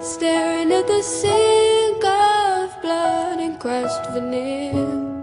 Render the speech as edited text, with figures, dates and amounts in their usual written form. Staring at the sink of blood and crushed veneer.